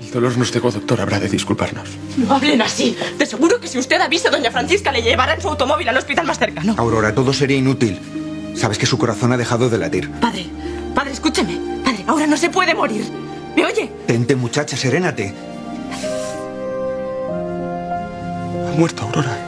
El dolor nos cegó, doctor. Habrá de disculparnos. No hablen así. Te aseguro que si usted avisa, doña Francisca le llevará en su automóvil al hospital más cercano. Aurora, todo sería inútil. Sabes que su corazón ha dejado de latir. Padre, escúchame. Padre, ahora no se puede morir. ¿Me oye? Tente, muchacha, serénate. Ha muerto, Aurora.